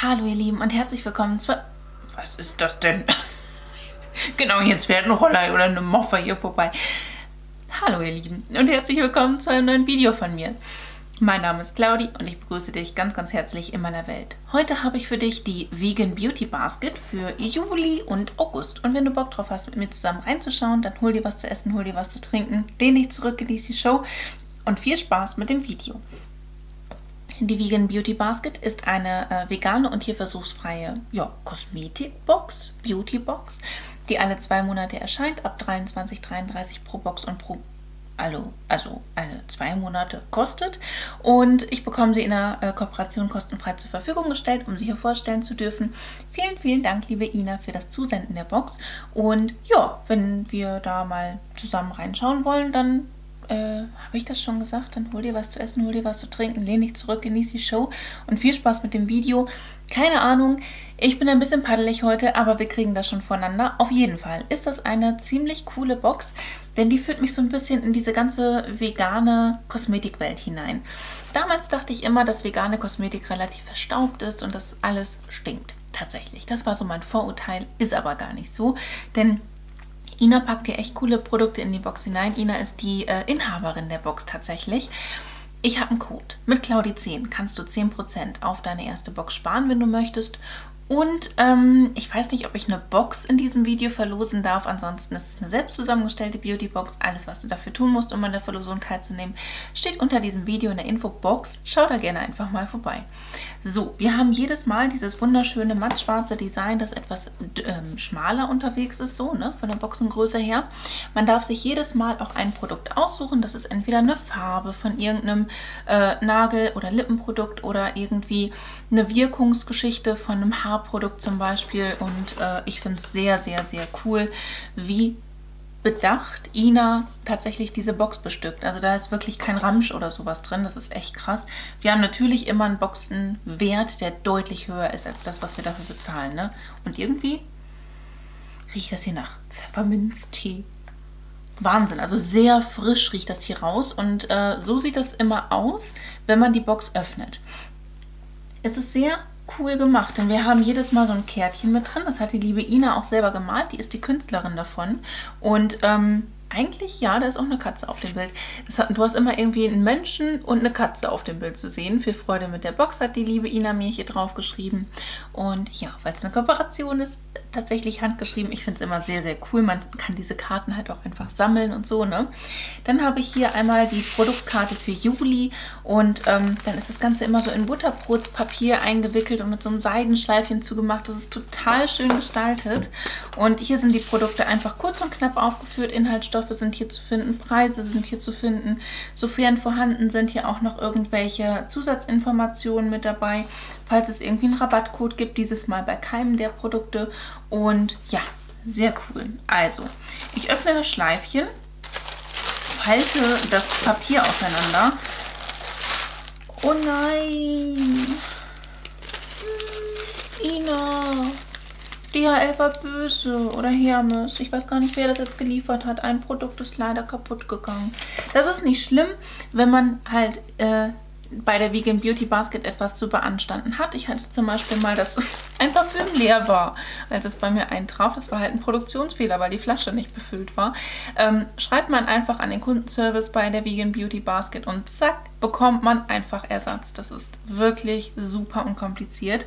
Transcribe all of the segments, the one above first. Hallo ihr Lieben und herzlich willkommen zu... Was ist das denn? Genau, jetzt fährt ein Roller oder eine Moffa hier vorbei. Hallo ihr Lieben und herzlich willkommen zu einem neuen Video von mir. Mein Name ist Claudi und ich begrüße dich ganz, ganz herzlich in meiner Welt. Heute habe ich für dich die Vegan Beauty Basket für Juli und August. Und wenn du Bock drauf hast, mit mir zusammen reinzuschauen, dann hol dir was zu essen, hol dir was zu trinken, lehn dich zurück, genieß die Show und viel Spaß mit dem Video. Die Vegan Beauty Basket ist eine vegane und tierversuchsfreie Kosmetikbox, Beautybox, die alle 2 Monate erscheint, ab 23,33 pro Box und pro also alle 2 Monate kostet. Und ich bekomme sie in der Kooperation kostenfrei zur Verfügung gestellt, um sie hier vorstellen zu dürfen. Vielen, vielen Dank, liebe Ina, für das Zusenden der Box. Und ja, wenn wir da mal zusammen reinschauen wollen, dann... habe ich das schon gesagt? Dann hol dir was zu essen, hol dir was zu trinken, lehn dich zurück, genieß die Show und viel Spaß mit dem Video. Keine Ahnung, ich bin ein bisschen paddelig heute, aber wir kriegen das schon voneinander. Auf jeden Fall ist das eine ziemlich coole Box, denn die führt mich so ein bisschen in diese ganze vegane Kosmetikwelt hinein. Damals dachte ich immer, dass vegane Kosmetik relativ verstaubt ist und dass alles stinkt. Tatsächlich, das war so mein Vorurteil, ist aber gar nicht so, denn... Ina packt hier echt coole Produkte in die Box hinein. Ina ist die Inhaberin der Box tatsächlich. Ich habe einen Code. Mit CLAUDI10 kannst du 10% auf deine erste Box sparen, wenn du möchtest. Und ich weiß nicht, ob ich eine Box in diesem Video verlosen darf. Ansonsten ist es eine selbst zusammengestellte Beauty-Box. Alles, was du dafür tun musst, um an der Verlosung teilzunehmen, steht unter diesem Video in der Infobox. Schau da gerne einfach mal vorbei. So, wir haben jedes Mal dieses wunderschöne mattschwarze Design, das etwas schmaler unterwegs ist, so, ne, von der Boxengröße her. Man darf sich jedes Mal auch ein Produkt aussuchen. Das ist entweder eine Farbe von irgendeinem Nagel- oder Lippenprodukt oder irgendwie eine Wirkungsgeschichte von einem Haarprodukt zum Beispiel. Und ich finde es sehr, sehr, sehr cool, wie bedacht Ina tatsächlich diese Box bestückt. Also da ist wirklich kein Ramsch oder sowas drin. Das ist echt krass. Wir haben natürlich immer einen Boxenwert, der deutlich höher ist als das, was wir dafür bezahlen, ne? Und irgendwie riecht das hier nach Pfefferminztee. Wahnsinn, also sehr frisch riecht das hier raus. Und so sieht das immer aus, wenn man die Box öffnet. Es ist sehr cool gemacht, denn wir haben jedes Mal so ein Kärtchen mit drin. Das hat die liebe Ina auch selber gemalt. Die ist die Künstlerin davon. Und eigentlich, ja, da ist auch eine Katze auf dem Bild. Du hast immer irgendwie einen Menschen und eine Katze auf dem Bild zu sehen. Viel Freude mit der Box hat die liebe Ina mir hier drauf geschrieben. Und ja, weil es eine Kooperation ist, tatsächlich handgeschrieben. Ich finde es immer sehr, sehr cool. Man kann diese Karten halt auch einfach sammeln und so, ne? Dann habe ich hier einmal die Produktkarte für Juli. Und dann ist das Ganze immer so in Butterbrotspapier eingewickelt und mit so einem Seidenschleifchen zugemacht. Das ist total schön gestaltet. Und hier sind die Produkte einfach kurz und knapp aufgeführt, Inhaltsstoffe sind hier zu finden, Preise sind hier zu finden, sofern vorhanden sind hier auch noch irgendwelche Zusatzinformationen mit dabei, falls es irgendwie einen Rabattcode gibt, dieses Mal bei keinem der Produkte. Und ja, sehr cool. Also, ich öffne das Schleifchen, falte das Papier auseinander. Oh nein! Ina! DHL war böse oder Hermes. Ich weiß gar nicht, wer das jetzt geliefert hat. Ein Produkt ist leider kaputt gegangen. Das ist nicht schlimm, wenn man halt bei der Vegan Beauty Basket etwas zu beanstanden hat. Ich hatte zum Beispiel mal, dass ein Parfüm leer war, als es bei mir eintraf. Das war halt ein Produktionsfehler, weil die Flasche nicht befüllt war. Schreibt man einfach an den Kundenservice bei der Vegan Beauty Basket und zack, bekommt man einfach Ersatz. Das ist wirklich super unkompliziert.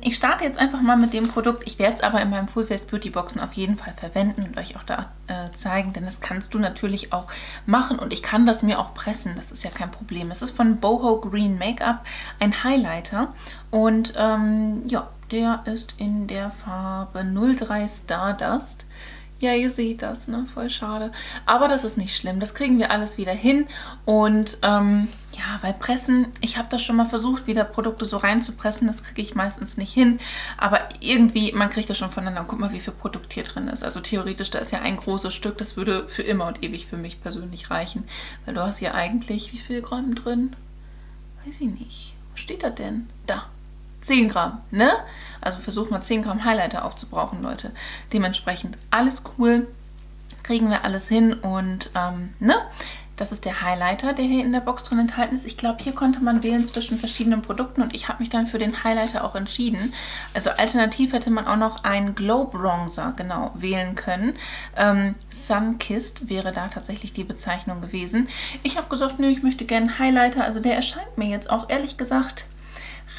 Ich starte jetzt einfach mal mit dem Produkt. Ich werde es aber in meinem Full-Face Beauty-Boxen auf jeden Fall verwenden und euch auch da zeigen, denn das kannst du natürlich auch machen und ich kann das mir auch pressen, das ist ja kein Problem. Es ist von Boho Green Makeup, ein Highlighter und ja, der ist in der Farbe 03 Stardust. Ja, ihr seht das, ne? Voll schade. Aber das ist nicht schlimm. Das kriegen wir alles wieder hin. Und ja, weil pressen, ich habe das schon mal versucht, wieder Produkte so reinzupressen. Das kriege ich meistens nicht hin. Aber irgendwie, man kriegt das schon voneinander. Und guck mal, wie viel Produkt hier drin ist. Also theoretisch, da ist ja ein großes Stück. Das würde für immer und ewig für mich persönlich reichen. Weil du hast hier eigentlich, wie viel Gramm drin? Weiß ich nicht. Wo steht da denn? Da. 10 Gramm, ne? Also versuch mal 10 Gramm Highlighter aufzubrauchen, Leute. Dementsprechend alles cool, kriegen wir alles hin und, ne? Das ist der Highlighter, der hier in der Box drin enthalten ist. Ich glaube, hier konnte man wählen zwischen verschiedenen Produkten und ich habe mich dann für den Highlighter auch entschieden. Also alternativ hätte man auch noch einen Glow Bronzer wählen können. Sunkissed wäre da tatsächlich die Bezeichnung gewesen. Ich habe gesagt, nö, ich möchte gerne einen Highlighter. Also der erscheint mir jetzt auch ehrlich gesagt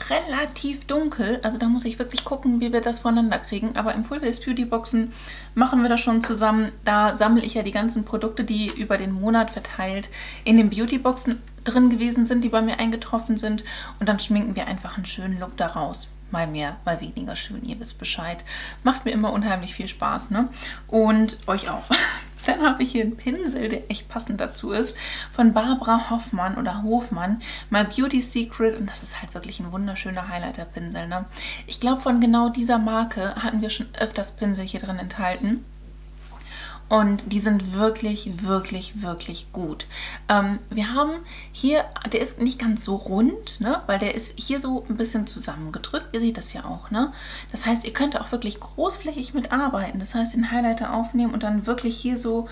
relativ dunkel, also da muss ich wirklich gucken, wie wir das voneinander kriegen, aber im Full Face Beauty Boxen machen wir das schon zusammen, da sammle ich ja die ganzen Produkte, die über den Monat verteilt in den Beauty Boxen drin gewesen sind, die bei mir eingetroffen sind und dann schminken wir einfach einen schönen Look daraus. Mal mehr, mal weniger schön, ihr wisst Bescheid. Macht mir immer unheimlich viel Spaß, ne? Und euch auch. Dann habe ich hier einen Pinsel, der echt passend dazu ist, von Barbara Hofmann oder Hofmann, My Beauty Secret. Und das ist halt wirklich ein wunderschöner Highlighter-Pinsel, ne? Ich glaube, von genau dieser Marke hatten wir schon öfters Pinsel hier drin enthalten. Und die sind wirklich, wirklich, wirklich gut. Wir haben hier, der ist nicht ganz so rund, ne? Weil der ist hier so ein bisschen zusammengedrückt. Ihr seht das ja auch, ne? Das heißt, ihr könnt auch wirklich großflächig mitarbeiten. Das heißt, den Highlighter aufnehmen und dann wirklich hier so...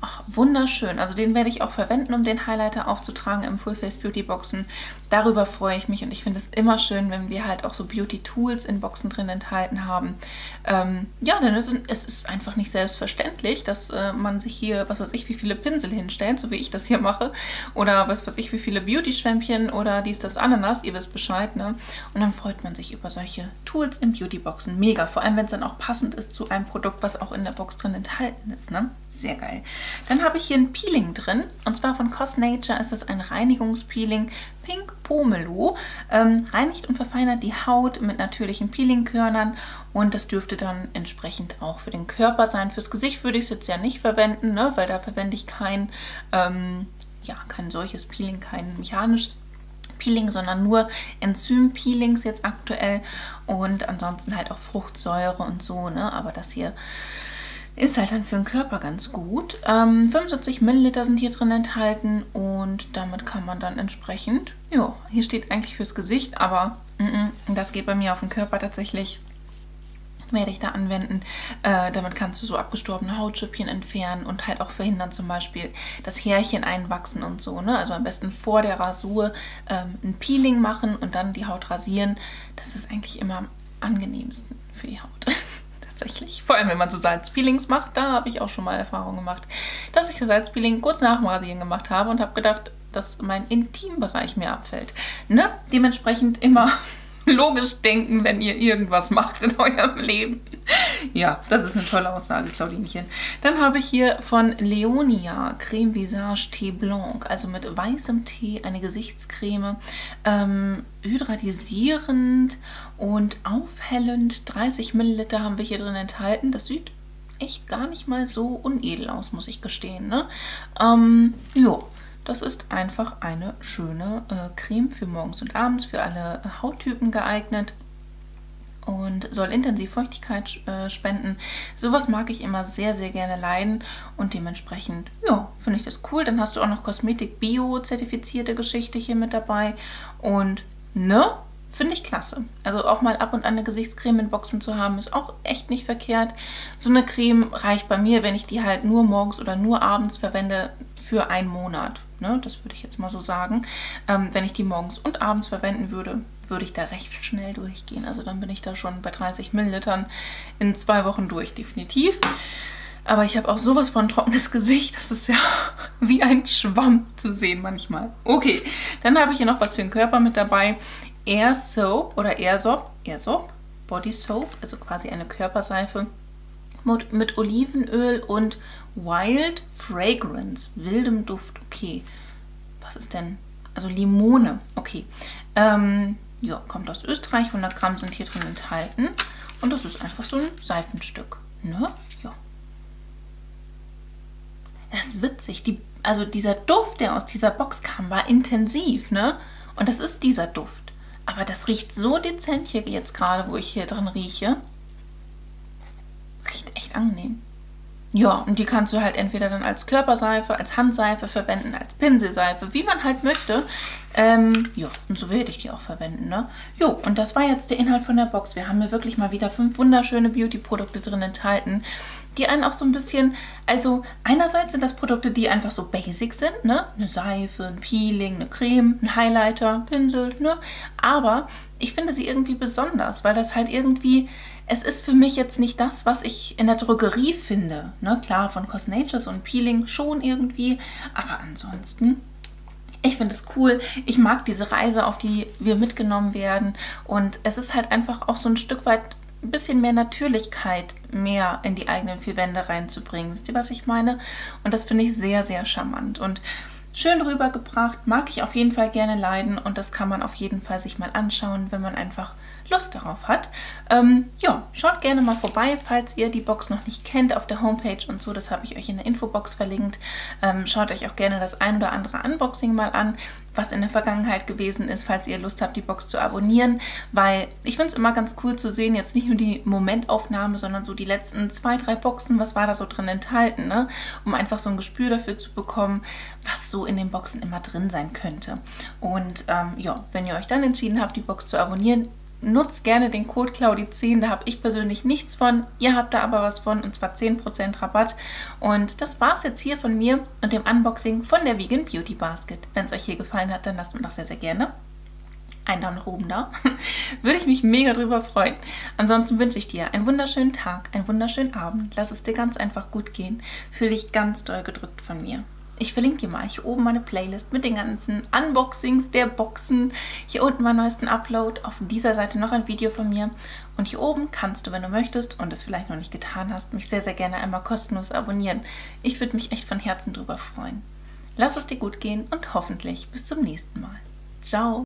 Ach, wunderschön. Also den werde ich auch verwenden, um den Highlighter aufzutragen im Full Face Beauty Boxen. Darüber freue ich mich und ich finde es immer schön, wenn wir halt auch so Beauty Tools in Boxen drin enthalten haben. Ja, denn es ist einfach nicht selbstverständlich, dass man sich hier, was weiß ich, wie viele Pinsel hinstellt, so wie ich das hier mache. Oder was weiß ich, wie viele Beauty Schwämmchen oder dies, das, Ananas. Ihr wisst Bescheid, ne? Und dann freut man sich über solche Tools in Beauty Boxen. Mega. Vor allem, wenn es dann auch passend ist zu einem Produkt, was auch in der Box drin enthalten ist, ne? Sehr geil. Dann habe ich hier ein Peeling drin, und zwar von Cosnature ist das ein Reinigungspeeling Pink Pomelo. Reinigt und verfeinert die Haut mit natürlichen Peelingkörnern und das dürfte dann entsprechend auch für den Körper sein. Fürs Gesicht würde ich es jetzt ja nicht verwenden, ne? Weil da verwende ich kein, ja, kein solches Peeling, kein mechanisches Peeling, sondern nur Enzym-Peelings jetzt aktuell und ansonsten halt auch Fruchtsäure und so, ne? Aber das hier... ist halt dann für den Körper ganz gut. 75 Milliliter sind hier drin enthalten und damit kann man dann entsprechend, ja, hier steht eigentlich fürs Gesicht, aber das geht bei mir auf den Körper tatsächlich, werde ich da anwenden. Damit kannst du so abgestorbene Hautschüppchen entfernen und halt auch verhindern zum Beispiel das Härchen einwachsen und so, ne? Also am besten vor der Rasur ein Peeling machen und dann die Haut rasieren. Das ist eigentlich immer am angenehmsten für die Haut. Tatsächlich. Vor allem, wenn man so Salzpeelings macht, da habe ich auch schon mal Erfahrung gemacht, dass ich Salzpeeling kurz nach dem Rasieren gemacht habe und habe gedacht, dass mein Intimbereich mir abfällt. Ne? Dementsprechend immer logisch denken, wenn ihr irgendwas macht in eurem Leben. Ja, das ist eine tolle Aussage, Claudinchen. Dann habe ich hier von Léonia Creme Visage Tee Blanc, also mit weißem Tee, eine Gesichtscreme, hydratisierend und aufhellend. 30 Milliliter haben wir hier drin enthalten. Das sieht echt gar nicht mal so unedel aus, muss ich gestehen, ne? Jo. Das ist einfach eine schöne Creme für morgens und abends, für alle Hauttypen geeignet und soll intensiv Feuchtigkeit spenden. Sowas mag ich immer sehr, sehr gerne leiden und dementsprechend, ja, finde ich das cool. Dann hast du auch noch Kosmetik-Bio-zertifizierte Geschichte hier mit dabei und, ne? Finde ich klasse. Also auch mal ab und an eine Gesichtscreme in Boxen zu haben, ist auch echt nicht verkehrt. So eine Creme reicht bei mir, wenn ich die halt nur morgens oder nur abends verwende, für einen Monat. Ne? Das würde ich jetzt mal so sagen. Wenn ich die morgens und abends verwenden würde, würde ich da recht schnell durchgehen. Also dann bin ich da schon bei 30 Millilitern in 2 Wochen durch, definitiv. Aber ich habe auch sowas von trockenes Gesicht. Das ist ja wie ein Schwamm zu sehen manchmal. Okay, dann habe ich hier noch was für den Körper mit dabei. AER Soap oder AER Soap, Body Soap, also quasi eine Körperseife mit Olivenöl und Wild Fragrance, wildem Duft, okay. Was ist denn? Also Limone, okay. Ja, kommt aus Österreich, 100 Gramm sind hier drin enthalten und das ist einfach so ein Seifenstück, ne? Ja. Das ist witzig, also dieser Duft, der aus dieser Box kam, war intensiv, ne? Und das ist dieser Duft. Aber das riecht so dezent hier jetzt gerade, wo ich hier drin rieche. Riecht echt angenehm. Ja, und die kannst du halt entweder dann als Körperseife, als Handseife verwenden, als Pinselseife, wie man halt möchte. Ja, und so werde ich die auch verwenden, ne? Jo, und das war jetzt der Inhalt von der Box. Wir haben hier wirklich mal wieder 5 wunderschöne Beauty-Produkte drin enthalten. die einen auch so ein bisschen, also einerseits sind das Produkte, die einfach so basic sind, ne? Eine Seife, ein Peeling, eine Creme, ein Highlighter, Pinsel, ne? Aber ich finde sie irgendwie besonders, weil das halt irgendwie, es ist für mich jetzt nicht das, was ich in der Drogerie finde, ne? Klar, von Cosnature und Peeling schon irgendwie, aber ansonsten, ich finde es cool. Ich mag diese Reise, auf die wir mitgenommen werden, und es ist halt einfach auch so ein Stück weit ein bisschen mehr Natürlichkeit mehr in die eigenen vier Wände reinzubringen. Wisst ihr, was ich meine? Und das finde ich sehr, sehr charmant und schön rübergebracht. Mag ich auf jeden Fall gerne leiden, und das kann man auf jeden Fall sich mal anschauen, wenn man einfach Lust darauf hat. Ja, schaut gerne mal vorbei, falls ihr die Box noch nicht kennt, auf der Homepage und so. Das habe ich euch in der Infobox verlinkt. Schaut euch auch gerne das ein oder andere Unboxing mal an, was in der Vergangenheit gewesen ist, falls ihr Lust habt, die Box zu abonnieren, weil ich finde es immer ganz cool zu sehen, jetzt nicht nur die Momentaufnahme, sondern so die letzten 2, 3 Boxen, was war da so drin enthalten, ne? Um einfach so ein Gespür dafür zu bekommen, was so in den Boxen immer drin sein könnte. Und ja, wenn ihr euch dann entschieden habt, die Box zu abonnieren, nutzt gerne den Code CLAUDI10, da habe ich persönlich nichts von, ihr habt da aber was von, und zwar 10% Rabatt. Und das war es jetzt hier von mir und dem Unboxing von der Vegan Beauty Basket. Wenn es euch hier gefallen hat, dann lasst mir doch sehr, sehr gerne einen Daumen nach oben da. Würde ich mich mega drüber freuen. Ansonsten wünsche ich dir einen wunderschönen Tag, einen wunderschönen Abend. Lass es dir ganz einfach gut gehen. Fühl dich ganz doll gedrückt von mir. Ich verlinke dir mal hier oben meine Playlist mit den ganzen Unboxings der Boxen. Hier unten meinen neuesten Upload. Auf dieser Seite noch ein Video von mir. Und hier oben kannst du, wenn du möchtest und es vielleicht noch nicht getan hast, mich sehr, sehr gerne einmal kostenlos abonnieren. Ich würde mich echt von Herzen drüber freuen. Lass es dir gut gehen und hoffentlich bis zum nächsten Mal. Ciao!